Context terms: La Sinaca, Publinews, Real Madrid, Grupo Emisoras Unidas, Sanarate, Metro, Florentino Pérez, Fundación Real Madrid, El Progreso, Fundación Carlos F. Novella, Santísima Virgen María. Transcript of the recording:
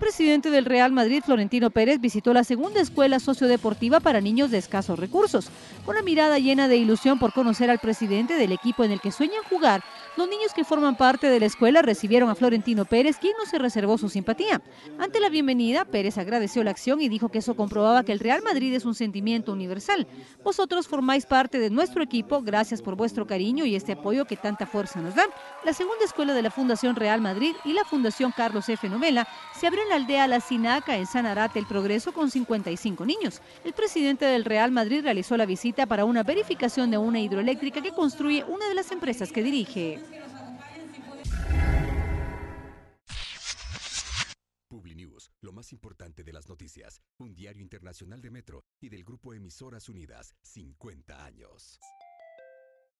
presidente del Real Madrid, Florentino Pérez, visitó la segunda escuela sociodeportiva para niños de escasos recursos. Con la mirada llena de ilusión por conocer al presidente del equipo en el que sueñan jugar, los niños que forman parte de la escuela recibieron a Florentino Pérez, quien no se reservó su simpatía. Ante la bienvenida, Pérez agradeció la acción y dijo que eso comprobaba que el Real Madrid es un sentimiento universal. Vosotros formáis parte de nuestro equipo, gracias por vuestro cariño y este apoyo que tanta fuerza nos dan. La segunda escuela de la Fundación Real Madrid y la Fundación Carlos F. Novella se abrió en la aldea La Sinaca, en Sanarate, El Progreso, con 55 niños. El presidente del Real Madrid realizó la visita para una verificación de una hidroeléctrica que construye una de las empresas que dirige. Publinews, lo más importante de las noticias, un diario internacional de Metro y del Grupo Emisoras Unidas, 50 años.